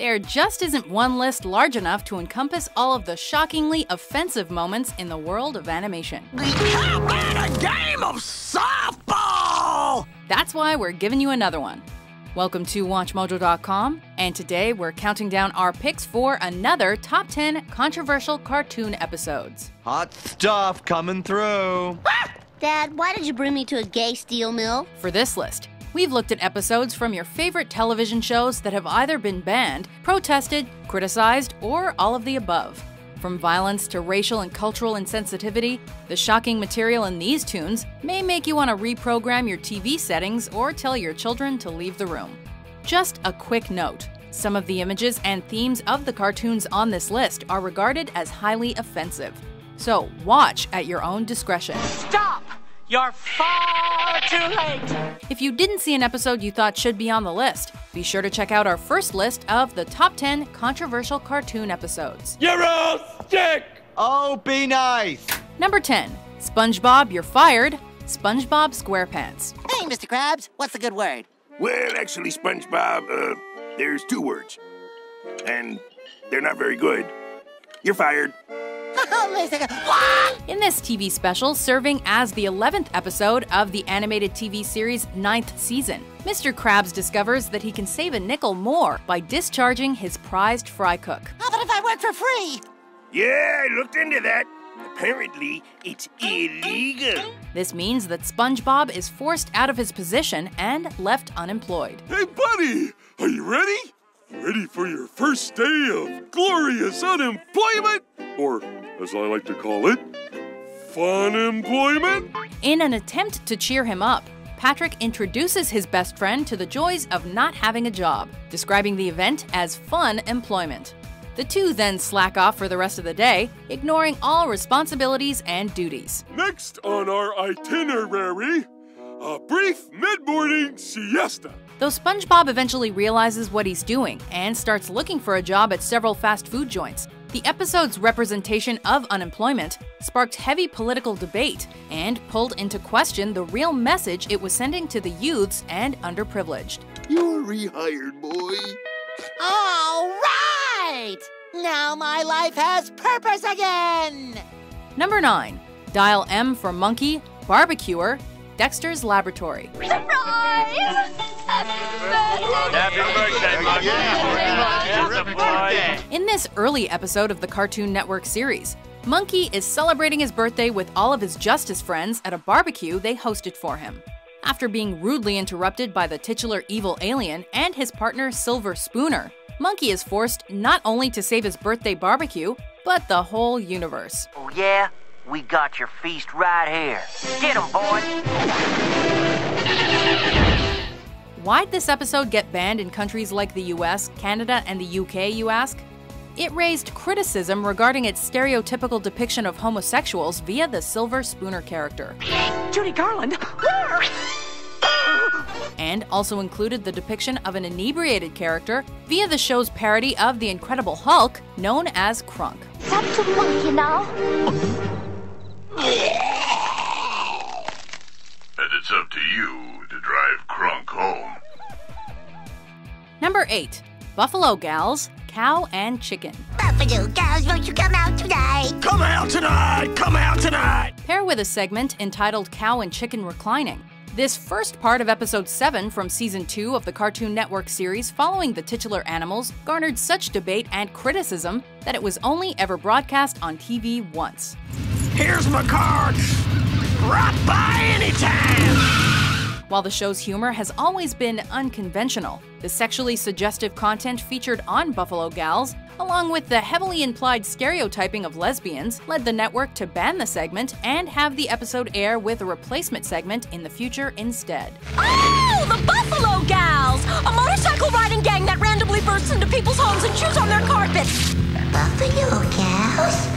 There just isn't one list large enough to encompass all of the shockingly offensive moments in the world of animation. How about a game of softball? That's why we're giving you another one. Welcome to WatchMojo.com, and today we're counting down our picks for another Top 10 Controversial Cartoon Episodes. Hot stuff coming through! Ah! Dad, why did you bring me to a gay steel mill? For this list, we've looked at episodes from your favorite television shows that have either been banned, protested, criticized, or all of the above. From violence to racial and cultural insensitivity, the shocking material in these tunes may make you want to reprogram your TV settings or tell your children to leave the room. Just a quick note, some of the images and themes of the cartoons on this list are regarded as highly offensive. So watch at your own discretion. Stop! You're far too late! If you didn't see an episode you thought should be on the list, be sure to check out our first list of the Top 10 Controversial Cartoon Episodes. You're all sick! Oh, be nice! Number 10, SpongeBob You're Fired, SpongeBob SquarePants. Hey, Mr. Krabs, what's the good word? Well, actually, SpongeBob, there's two words. And they're not very good. You're fired. In this TV special, serving as the 11th episode of the animated TV series' 9th season, Mr. Krabs discovers that he can save a nickel more by discharging his prized fry cook. How about if I work for free? Yeah, I looked into that. Apparently, it's illegal. This means that SpongeBob is forced out of his position and left unemployed. Hey, buddy! Are you ready? Ready for your first day of glorious unemployment? Or, as I like to call it, fun employment? In an attempt to cheer him up, Patrick introduces his best friend to the joys of not having a job, describing the event as fun employment. The two then slack off for the rest of the day, ignoring all responsibilities and duties. Next on our itinerary, a brief mid-morning siesta. Though SpongeBob eventually realizes what he's doing and starts looking for a job at several fast food joints, the episode's representation of unemployment sparked heavy political debate and pulled into question the real message it was sending to the youths and underprivileged. You're rehired, boy. All right! Now my life has purpose again! Number 9. Dial M for Monkey, Barbecuer, Dexter's Laboratory. Surprise! Happy birthday, Monkey! Yeah, in this early episode of the Cartoon Network series, Monkey is celebrating his birthday with all of his Justice friends at a barbecue they hosted for him. After being rudely interrupted by the titular evil alien and his partner Silver Spooner, Monkey is forced not only to save his birthday barbecue, but the whole universe. Oh yeah? We got your feast right here. Get 'em, boys! Why'd this episode get banned in countries like the US, Canada, and the UK, you ask? It raised criticism regarding its stereotypical depiction of homosexuals via the Silver Spooner character. Judy Garland! And also included the depiction of an inebriated character via the show's parody of The Incredible Hulk, known as Crunk. Stop to monkey now. And it's up to you to drive Crunk home. Number 8. Buffalo Gals, Cow and Chicken. Buffalo Gals, won't you come out tonight? Come out tonight! Come out tonight! Pair with a segment entitled Cow and Chicken Reclining. This first part of Episode 7 from Season 2 of the Cartoon Network series following the titular animals garnered such debate and criticism that it was only ever broadcast on TV once. Here's my card! Drop by anytime! While the show's humor has always been unconventional, the sexually suggestive content featured on Buffalo Gals, along with the heavily implied stereotyping of lesbians, led the network to ban the segment and have the episode air with a replacement segment in the future instead. Oh, the Buffalo Gals! A motorcycle riding gang that randomly bursts into people's homes and chews on their carpets! Buffalo Gals?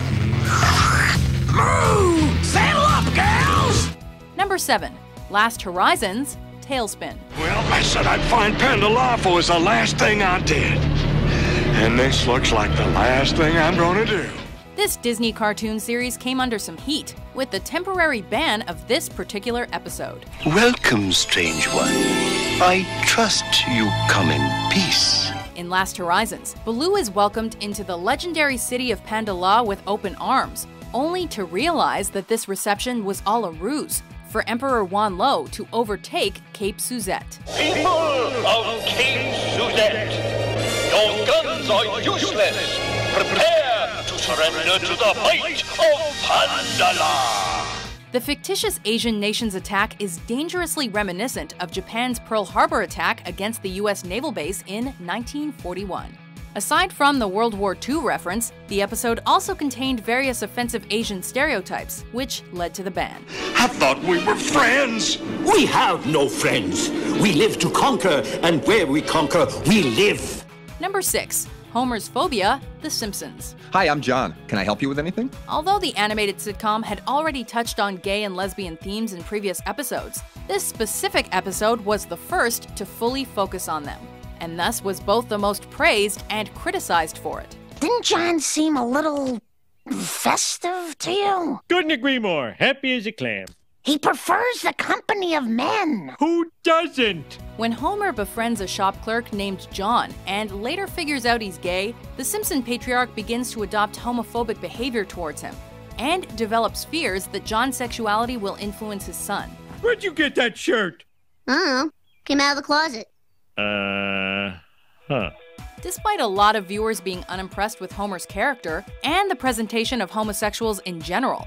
Move! Saddle up, gals! Number 7. Last Horizons, TaleSpin. Well, I said I'd find Panda-La for was the last thing I did. And this looks like the last thing I'm gonna do. This Disney cartoon series came under some heat with the temporary ban of this particular episode. Welcome, strange one. I trust you come in peace. In Last Horizons, Baloo is welcomed into the legendary city of Panda-La with open arms, only to realize that this reception was all a ruse for Emperor Wan Lo to overtake Cape Suzette. People of Cape Suzette, your guns are useless. Prepare to surrender to the fight of Panda-La. The fictitious Asian nation's attack is dangerously reminiscent of Japan's Pearl Harbor attack against the US naval base in 1941. Aside from the World War II reference, the episode also contained various offensive Asian stereotypes, which led to the ban. I thought we were friends! We have no friends! We live to conquer, and where we conquer, we live! Number 6. Homer's Phobia, The Simpsons. Hi, I'm John. Can I help you with anything? Although the animated sitcom had already touched on gay and lesbian themes in previous episodes, this specific episode was the first to fully focus on them, and thus was both the most praised and criticized for it. Didn't John seem a little festive to you? Couldn't agree more. Happy as a clam. He prefers the company of men. Who doesn't? When Homer befriends a shop clerk named John and later figures out he's gay, the Simpson patriarch begins to adopt homophobic behavior towards him and develops fears that John's sexuality will influence his son. Where'd you get that shirt? Uh-huh. Came out of the closet. Despite a lot of viewers being unimpressed with Homer's character and the presentation of homosexuals in general,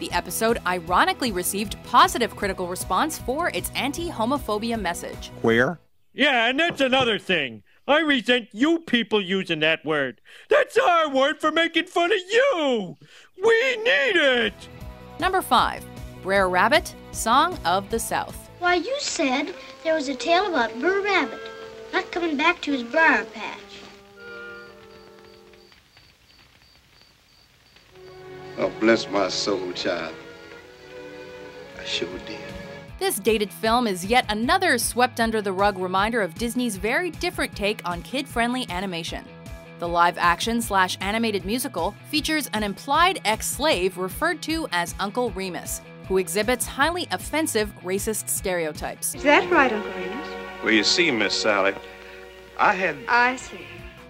the episode ironically received positive critical response for its anti-homophobia message. Queer? Yeah, and that's another thing. I resent you people using that word. That's our word for making fun of you! We need it! Number 5. Br'er Rabbit, Song of the South. Why, you said there was a tale about Br'er Rabbit not coming back to his briar patch. Oh, bless my soul, child. I sure did. This dated film is yet another swept-under-the-rug reminder of Disney's very different take on kid-friendly animation. The live-action / animated musical features an implied ex-slave referred to as Uncle Remus, who exhibits highly offensive racist stereotypes. Is that right, Uncle Remus? Well, you see, Miss Sally, I see.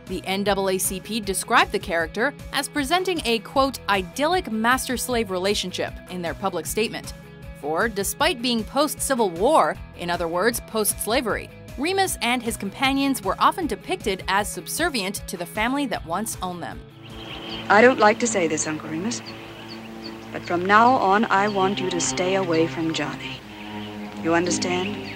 The NAACP described the character as presenting a, quote, idyllic master-slave relationship in their public statement. For, despite being post-Civil War, in other words, post-slavery, Remus and his companions were often depicted as subservient to the family that once owned them. I don't like to say this, Uncle Remus, but from now on, I want you to stay away from Johnny. You understand?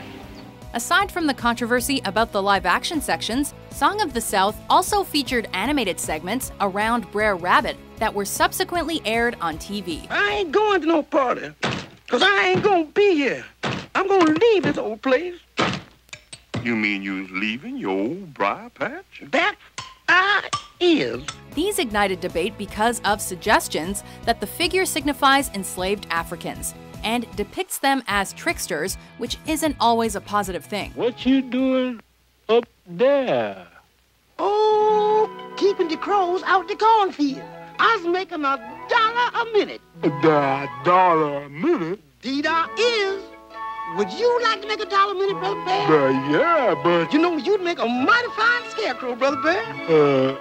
Aside from the controversy about the live-action sections, Song of the South also featured animated segments around Br'er Rabbit that were subsequently aired on TV. I ain't going to no party, because I ain't going to be here. I'm going to leave this old place. You mean you leaving your old briar patch? That I is. These ignited debate because of suggestions that the figure signifies enslaved Africans and depicts them as tricksters, which isn't always a positive thing. What you doing up there? Oh, keeping the crows out the cornfield. I was making $1 a minute. $1 a minute? Dee-Dah is. Would you like to make $1 a minute, Brother Bear? Yeah, but... You know, you'd make a mighty fine scarecrow, Brother Bear.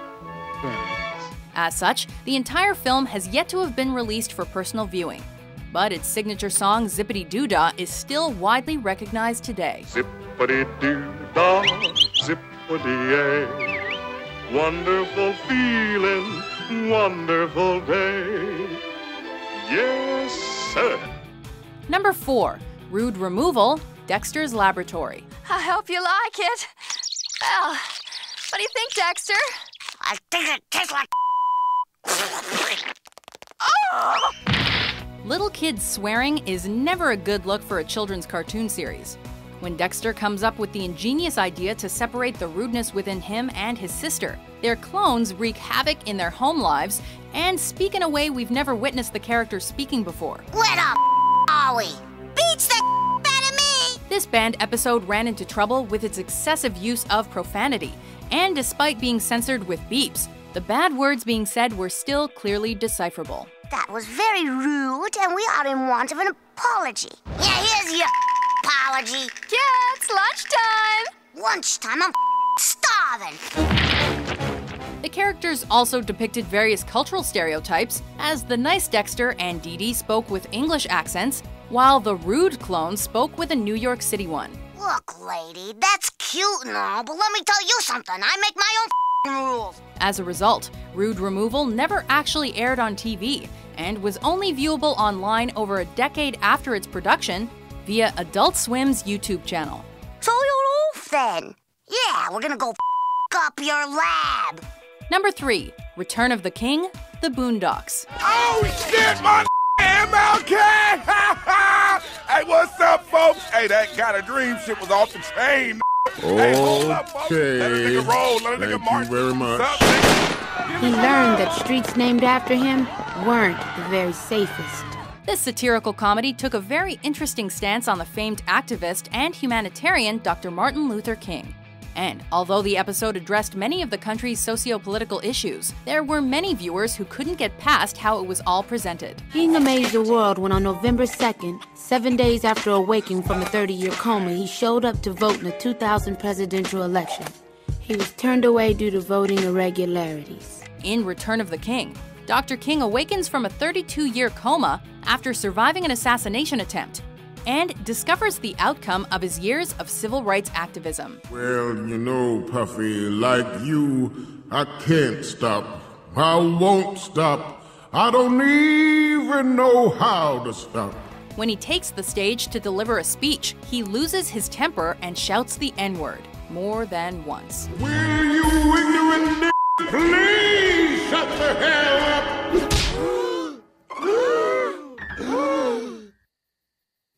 As such, the entire film has yet to have been released for personal viewing. But its signature song, Zippity-Doo-Dah, is still widely recognized today. Zippity-Doo-Dah, Zippity-Ay. Wonderful feeling, wonderful day. Yes, sir. Number 4. Rude Removal, Dexter's Laboratory. I hope you like it. Well, what do you think, Dexter? I think it tastes like... Oh! Little kids swearing is never a good look for a children's cartoon series. When Dexter comes up with the ingenious idea to separate the rudeness within him and his sister, their clones wreak havoc in their home lives and speak in a way we've never witnessed the character speaking before. Where the are we? Beats the out of me! This banned episode ran into trouble with its excessive use of profanity, and despite being censored with beeps, the bad words being said were still clearly decipherable. That was very rude, and we are in want of an apology. Yeah, here's your apology. Kids, lunchtime! lunchtime. I'm starving. The characters also depicted various cultural stereotypes, as the nice Dexter and Dee Dee spoke with English accents, while the rude clone spoke with a New York City one. Look, lady, that's cute and all, but let me tell you something. I make my own rules. As a result, Rude Removal never actually aired on TV and was only viewable online over a decade after its production via Adult Swim's YouTube channel. So you're off then. Yeah, we're gonna go up your lab. Number 3, Return of the King, The Boondocks. Oh shit, my MLK! Hey, what's up, folks? Hey, that kind of dream shit was off the chain. Okay. Hey, hold up, folks. Let a nigga roll. Let a nigga march. Thank you very much. He learned that streets named after him weren't the very safest. This satirical comedy took a very interesting stance on the famed activist and humanitarian Dr. Martin Luther King. And although the episode addressed many of the country's socio-political issues, there were many viewers who couldn't get past how it was all presented. King amazed the world when on November 2nd, 7 days after awaking from a 30-year coma, he showed up to vote in the 2000 presidential election. He was turned away due to voting irregularities. In Return of the King, Dr. King awakens from a 32-year coma after surviving an assassination attempt, and discovers the outcome of his years of civil rights activism. Well, you know, Puffy, like you, I can't stop. I won't stop. I don't even know how to stop. When he takes the stage to deliver a speech, he loses his temper and shouts the N-word more than once. Will you ignorant n****, please shut the hell up?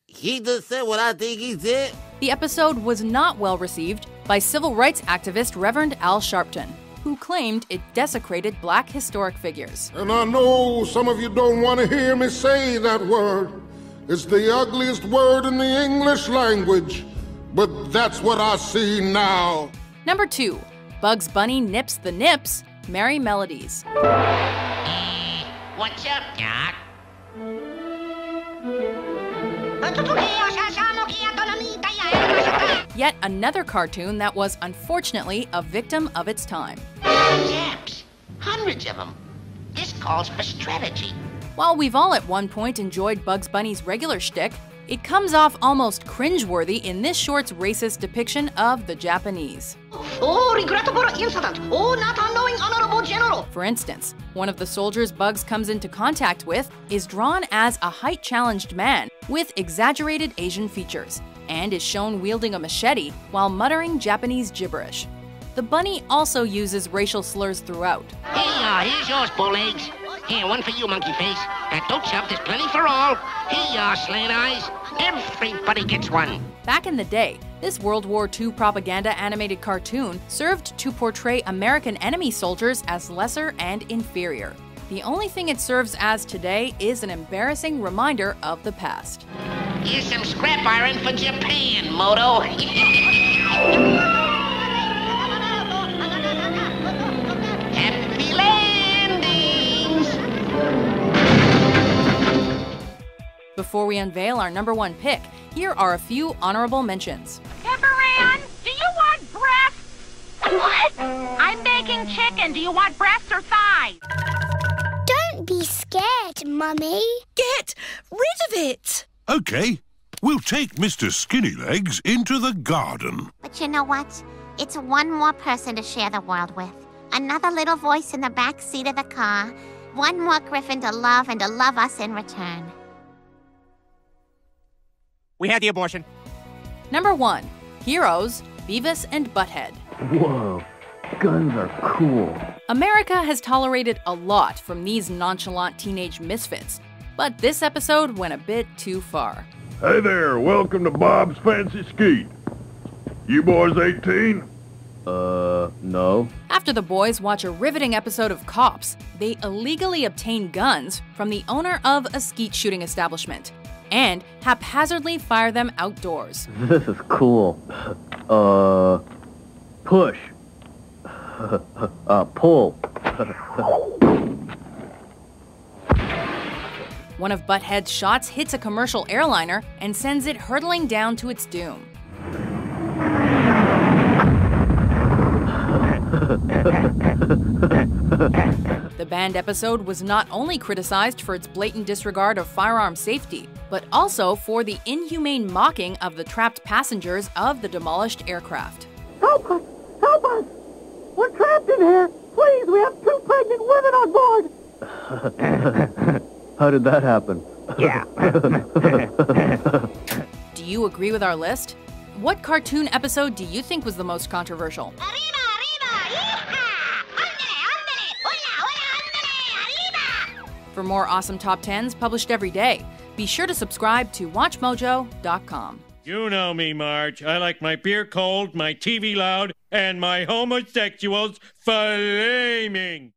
He just said what I think he said. The episode was not well received by civil rights activist Reverend Al Sharpton, who claimed it desecrated black historic figures. And I know some of you don't want to hear me say that word. It's the ugliest word in the English language, but that's what I see now. Number 2, Bugs Bunny Nips the Nips, Merry Melodies. Hey, what's up, Doc? Yet another cartoon that was, unfortunately, a victim of its time. Zaps. Hundreds of them. This calls for strategy. While we've all at one point enjoyed Bugs Bunny's regular shtick, it comes off almost cringeworthy in this short's racist depiction of the Japanese. Oh, regrettable incident. Oh, not unknowing honorable general. For instance, one of the soldiers Bugs comes into contact with is drawn as a height-challenged man with exaggerated Asian features and is shown wielding a machete while muttering Japanese gibberish. The bunny also uses racial slurs throughout. Hey, here's yours, bull eggs. Here, one for you, monkey face. And don't shove, there's plenty for all. Here, slant eyes. Everybody gets one. Back in the day, this World War II propaganda animated cartoon served to portray American enemy soldiers as lesser and inferior. The only thing it serves as today is an embarrassing reminder of the past. Here's some scrap iron for Japan, Moto. Happy landings! Before we unveil our number 1 pick, here are a few honorable mentions. Pepper Ann, do you want breasts? What? I'm baking chicken. Do you want breasts or thighs? Don't be scared, Mummy. Get rid of it. Okay, we'll take Mr. Skinny Legs into the garden. But you know what? It's one more person to share the world with. Another little voice in the back seat of the car. One more Griffin to love and to love us in return. We had the abortion. Number 1, Heroes, Beavis and Butthead. Whoa, guns are cool. America has tolerated a lot from these nonchalant teenage misfits, but this episode went a bit too far. Hey there, welcome to Bob's Fancy Skeet. You boys 18? No. After the boys watch a riveting episode of Cops, they illegally obtain guns from the owner of a skeet shooting establishment and haphazardly fire them outdoors. This is cool. Push. Pull. One of Butthead's shots hits a commercial airliner and sends it hurtling down to its doom. The banned episode was not only criticized for its blatant disregard of firearm safety, but also for the inhumane mocking of the trapped passengers of the demolished aircraft. Help us! Help us! We're trapped in here! Please, we have two pregnant women on board! How did that happen? Yeah. Do you agree with our list? What cartoon episode do you think was the most controversial? For more awesome top 10s published every day, be sure to subscribe to WatchMojo.com. You know me, Marge. I like my beer cold, my TV loud, and my homosexuals flaming.